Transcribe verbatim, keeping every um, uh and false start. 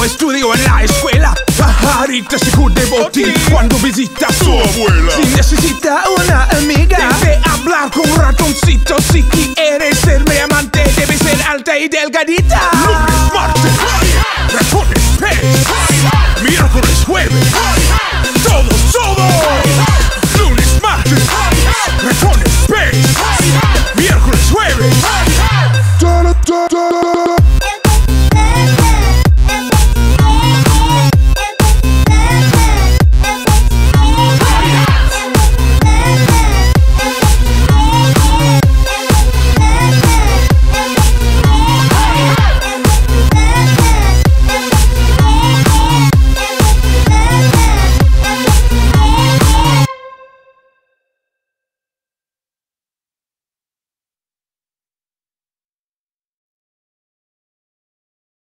tiempo estudio en la escuela. Pajarita se cubre botín cuando visita a su abuela. Si necesita una amiga, debe hablar con ratoncito. Si quieres ser mi amante, debe ser alta y delgadita. Lunes, martes, ratones, pez. Miércoles, jueves, todos, todos.